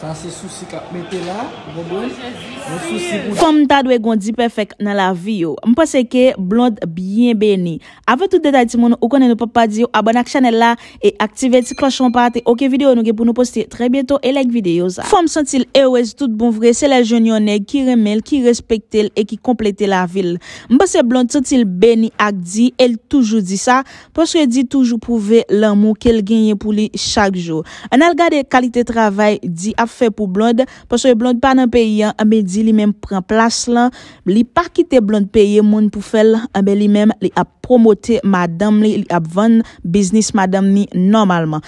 Ça c'est souci qu'a mettez là, bon femme ta doit gondi perfect dans la vie yo. Me pense que blonde bien béni. Avec tout détail ti moun, ou connait nous pas dire abonne à channel là et activer ti clochon pour rater OK vidéo nous pour nous poster très bientôt et like vidéo ça. Femme sentil heureuse tout bon vrai, c'est les jeunes yonnais qui remel, qui respecte et qui complète la ville. Me pense blonde sentil béni ak di, elle toujours dit ça parce que dit toujours prouver l'amour qu'elle gagne pour lui chaque jour. On a regardé qualité travail dit fait pour blonde parce que blonde pas dans pays mais dit lui même prend place là li pas quitter blonde payer monde pour faire ben lui même li a promoter madame li a vendre business madame ni normalement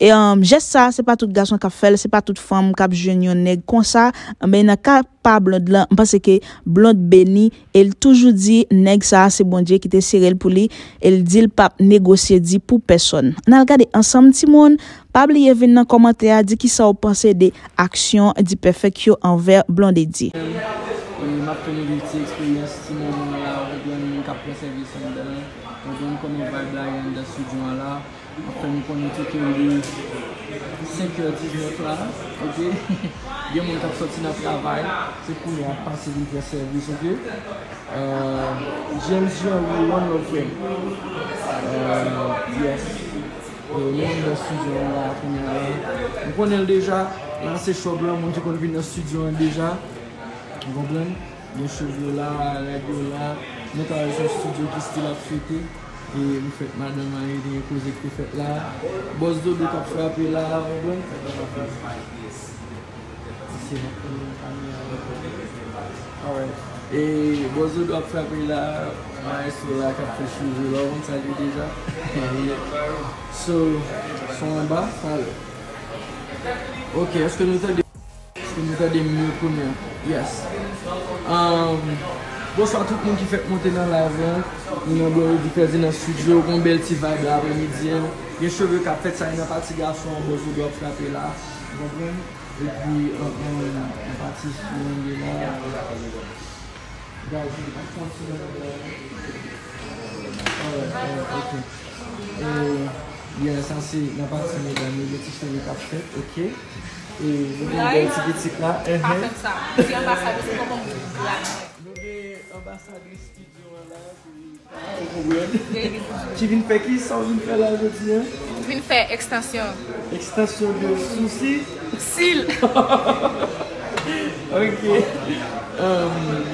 et geste ça c'est pas tout garçon qui fait c'est pas toute femme qui jeune nèg comme ça mais n'a pas blonde là parce que blonde béni elle toujours dit nèg ça c'est bon Dieu qui te serrel pour lui elle dit le pas négocier dit pour personne on a regardé ensemble ti monde pas oublier venir dans commentaire dit qui ça vous pensez des actions du perfection envers Blondedy. M'a fait une petite expérience si mon là on cap service dedans. On comme vibe là dans le studio là. Après nous connaît tout le 5h19 là. OK. Bien mon cap sorti dans travail, c'est pour moi passer du service OK. J'aime jouer one of them. Yes. Même dans studio là on connaît déjà. Là c'est chaud blanc, moi je connais dans le studio déjà. Vous comprenez? Les cheveux là, la gueule là, nous avons un studio qui style à fêter. Et nous faisons madame Marie, des causes que vous faites là. Boss d'eau de cap frappé là, vous comprenez? C'est bon. Et boss d'eau de cap frappé là, maestro là, cap fait cheveux là, on salue déjà. So, sont en bas, ok, est-ce que nous avons des mieux premiers? Yes. Bonsoir tout le monde qui fait monter dans l'avion. Nous avons du plaisir dans le studio, on a une belle petite vibe l'après-midi. Les cheveux qui ont fait ça, il n'y a pas de garçon, on doit frapper là. Vous comprenez? Et puis, on partit sur le là. Yes, ça c'est la partie mesdames, les petits cheveux qu'a fait, ok. Et nous avons des petits petits là. Pas comme ça, c'est ambassadrice comme on là. Nous avons ambassadrice qui dit là, puis... Tu viens faire qui ça, tu viens faire là aujourd'hui? Je viens faire extension. Extension de soucis? Cils! Ok.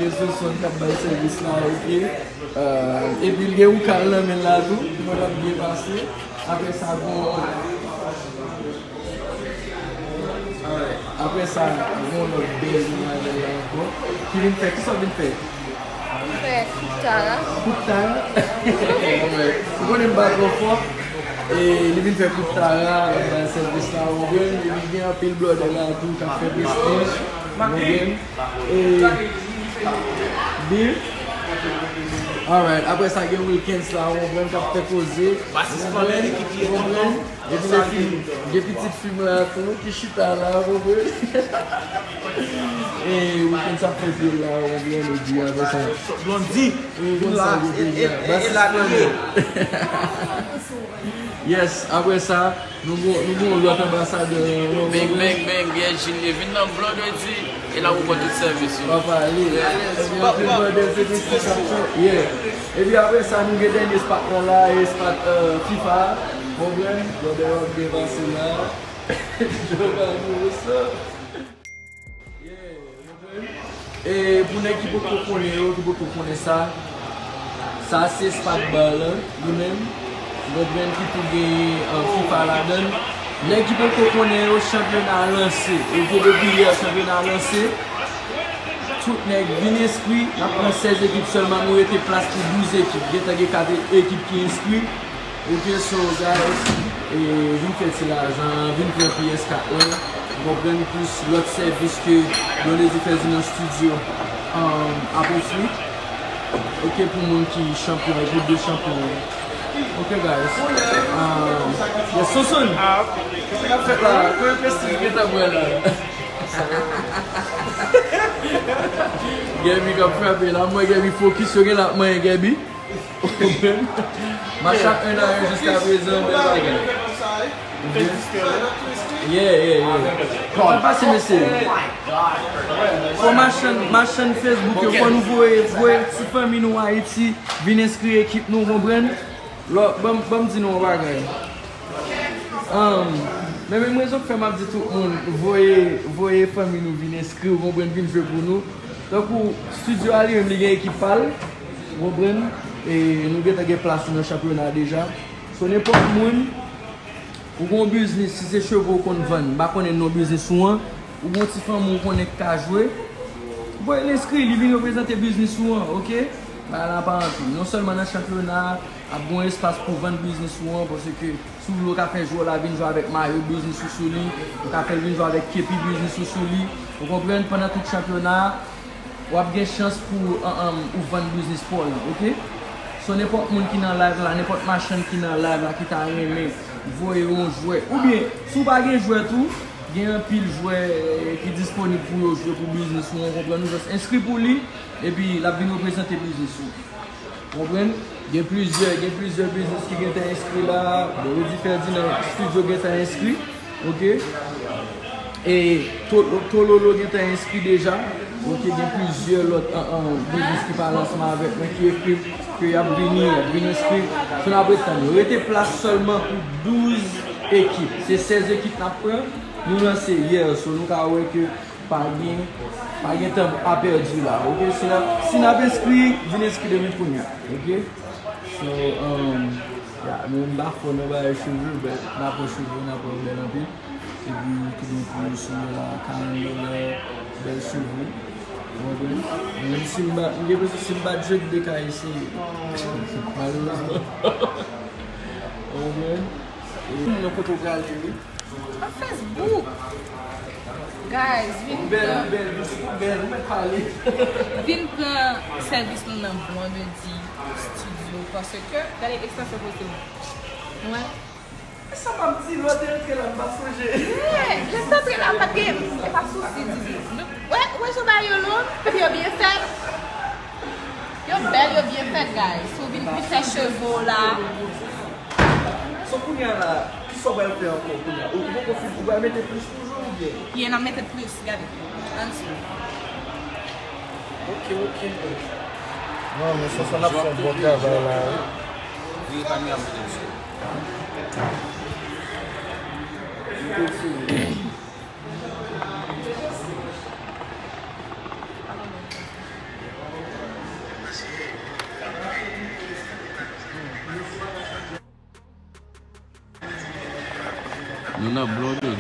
Je suis sur le cap de service là, ok. Et puis il y a un câlin mais là tout, nous avons bien passé. Après ça, bon... Après ça, bon, le baiser, encore. Qui vient faire? Qui ça vient faire? Vous connaissez le fort. Et il vient faire Koutara, dans le service là, on vient, il vient appeler le blood là, tout, qui a fait prestige. On vient. Et... Alright, après ça, il y a week-ends là, on va faire poser. Des petites films là, pour nous qui chutent là, on veut. Et week-end ça fait là, on vient le dire avec ça. Blondedy, et la gueule. Yes, après ça, nous avons l'autre ambassadeur. Bang, bien, j'ai vu dans Blondedy. Et là, on voit tout service. Papa, et puis après ça, nous avons des spots là, des spots FIFA. Problème, on va dépenser là. Je vais ça. Et pour les qui peuvent comprendre ça, ça c'est spot ball nous-mêmes. Notre même qui peut gagner FIFA là-dedans. L'équipe qu'on connaît au championnat lancé, et depuis hier championnat lancé, toutes les vignes inscrites, on a 16 équipes seulement, nous avons été place pour 12 équipes, il y a 4 équipes qui inscrivent, ok, so guys, et vous faites l'argent, vous prenez PS4, vous prenez plus l'autre service que dans les effets dans le studio à poursuivre, ok, pour le monde qui est champion, groupe de champions. Ok guys, yes, so soon. Qu'est-ce qu'on a fait là? Qu'est-ce qu'on a fait là? Qu'est-ce qu'on a fait là? Gabi, qu'a frappé là, moi Gabi, focus sur la main Gabi. Match up and I just have his own again. Yeah. God, passe le message. Pour ma chaîne Facebook, pour nous voir, si famille nous Haïti, venez inscrire l'équipe nous comprendre. Là, bon dis nous bagaille. Mais moi je fais m'a dit tout le monde, voyez famille nous venez inscrire, comprendre, venez jouer pour nous. Donc studio aller une ligue qui parle. Comprendre. Et nous avons place dans le championnat déjà. Si n'importe qui, vous avez un business, si c'est chevaux qu'on vend, vous avez un business souvent, vous avez un petit femme qu'on est qu'à jouer. Vous avez inscrit, il vient représenter le business souvent, ok? Non seulement dans le championnat, il y a un espace pour vendre le business souvent, parce que si vous voulez faire jouer la vie, jouer avec Mario, business sous lui, vous pouvez jouer avec Kepi, business sous lui. Vous comprenez, pendant tout le championnat, vous avez une chance pour vendre le business pour là, ok? So n'importe qui est dans la live, n'importe ma chaîne qui est dans la live, qui t'a aimé, voyons jouer. Ou bien, si vous n'avez pas joué tout, il y a un pile joueur qui est disponible pour jouer pour business. On comprend, nous sommes inscrits pour lui et puis la vie nous présente business. Vous comprenez? Il y a plusieurs business qui sont inscrits là. Le Ferdinand Studio qui est inscrit. Ok? Et Tololo qui est inscrit déjà. Donc il y a plusieurs autres business qui parlent ensemble avec moi qui écrivent. Il y a venir inscrire. Si on a pris place seulement pour 12 équipes. C'est 16 équipes après. Nous lançons hier. Nous avons que pas de temps à perdre là. Si on a inscrit, venez inscrire demain pour nous. Ok? So, même là, on va aller sur le but. On a pas problème. Et puis, on sur la belle cheveux. Même si je suis un badge de cas ici, malheureusement. Mon photographe, Facebook. Guys, belle parler. Vin prend service nous dans Blondedy Studio parce que d'aller extension côté. Ouais. Ça m'a dit l'hôtel que l'on va songer. Je sais que l'on va game. C'est pas souci, ouais, je vais aller là. You're bien fait. You're bien fait, guys. So, vin plus ses chevaux là. So, pour y là, qui s'en va faire encore pour y vous pouvez mettre plus toujours ou bien? Il y en a mettre plus, regardez. Ok. Non, mais ça, là pour son broca, voilà. Il est pas mis à nous avons Blondedy.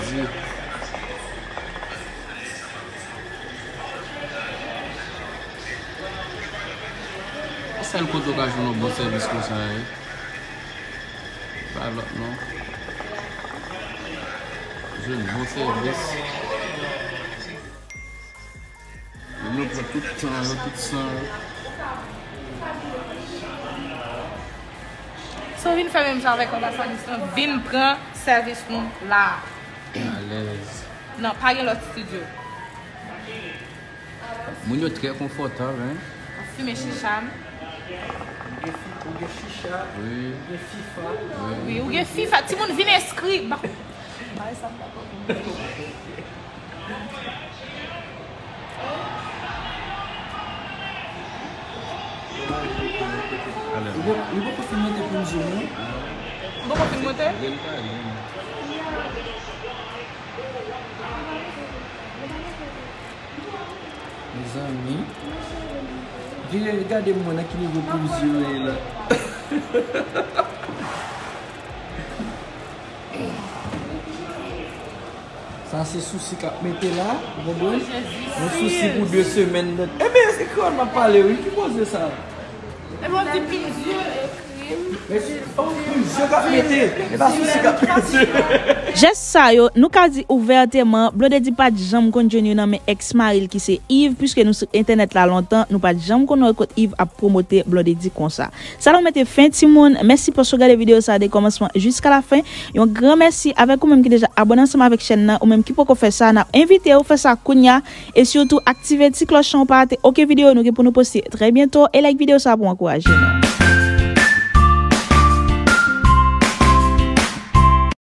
C'est le côté que je bon service comme ça. Pas l'autre, non? J'ai un bon service. Je me prends tout le temps, So, vin faire même ça avec la famille, vin prend service nous là. Non, pas dans l'autre studio. Mon est très confortable, hein. Fumer chicha. Chicha. Oui. FIFA. Oui, ou FIFA, tout le monde vient inscrire. Il faut filmer pour nous. Il faut filmer. Mes amis, venez regarder mon qui niveau pour nous là. Ça c'est souci qu'a mettez là, bon. Un souci pour 2 semaines. Eh bien c'est quoi on m'a parlé, oui, qui pose ça? Elle m'a dit plusieurs écrits. Mais c'est Juste ça, nous avons dit ouvertement, Blondedy pas de jambes continue dans mes ex-maril qui c'est Yves, puisque nous sur internet là longtemps, nous pas de jambes qu'on a côté Yves à promoter Blondedy comme ça. Ça nous mette fin, Timon. Merci pour regarder la vidéo ça des commencement jusqu'à la fin. Et un grand merci avec vous même qui déjà abonné ensemble avec chaîne ou même qui peut faire ça, n'a invité ou faire ça Kounia et surtout activer petit clochon pour pas rater aucune vidéo nous pour nous poster très bientôt et like vidéo ça pour encourager.